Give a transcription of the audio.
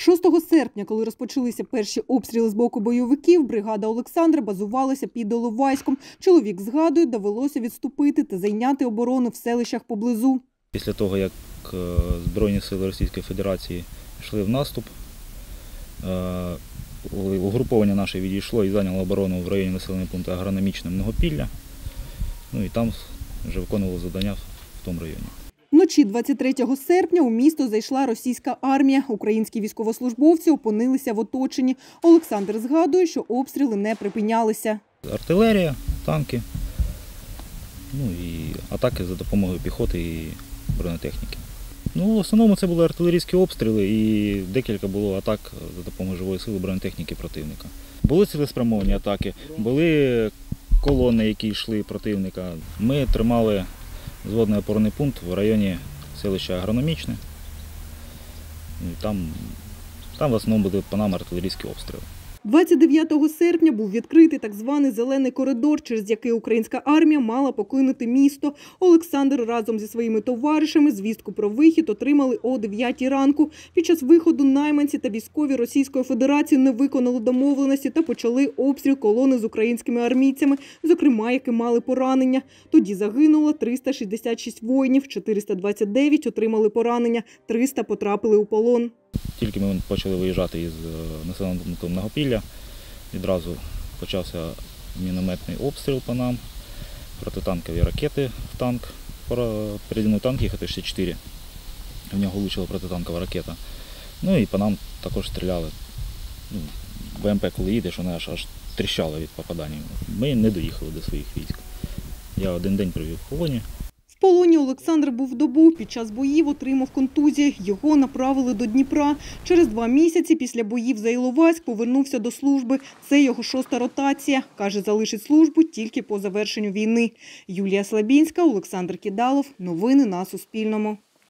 6 серпня, коли розпочалися перші обстріли з боку бойовиків, бригада Олександра базувалася під Іловайськом. Чоловік згадує, довелося відступити та зайняти оборону в селищах поблизу. Після того, як Збройні сили Російської Федерації йшли в наступ, угруповання наше відійшло і зайняло оборону в районі населеного пункту Агрономічне Многопілля. Ну і там вже виконувало завдання в тому районі. Вночі 23 серпня у місто зайшла російська армія. Українські військовослужбовці опинилися в оточенні. Олександр згадує, що обстріли не припинялися. Артилерія, танки, і атаки за допомогою піхоти і бронетехніки. В основному це були артилерійські обстріли і декілька було атак за допомогою живої сили бронетехніки противника. Були цілеспрямовані атаки, були колони, які йшли противника. Ми тримали зводний опорний пункт в районі селища Агрономічне. Там в основному були по нам артилерійські обстріли. 29 серпня був відкритий так званий «зелений коридор», через який українська армія мала покинути місто. Олександр разом зі своїми товаришами звістку про вихід отримали о 9 ранку. Під час виходу найманці та військові Російської Федерації не виконали домовленості та почали обстріл колони з українськими армійцями, зокрема, які мали поранення. Тоді загинуло 366 воїнів, 429 отримали поранення, 300 потрапили у полон. Тільки ми почали виїжджати із населеного пункту Многопілля, відразу почався мінометний обстріл по нам, протитанкові ракети в танк. Переді мною танк їхав Т-64, в нього влучила протитанкова ракета. І по нам також стріляли. БМП, коли їдеш, вона аж тріщала від попадання. Ми не доїхали до своїх військ. Я один день провів в полоні. В полоні Олександр був добу, під час боїв отримав контузію, його направили до Дніпра. Через 2 місяці після боїв за Іловайськ повернувся до служби. Це його 6-та ротація. Каже, залишить службу тільки по завершенню війни. Юлія Слабінська, Олександр Кідалов. Новини на Суспільному.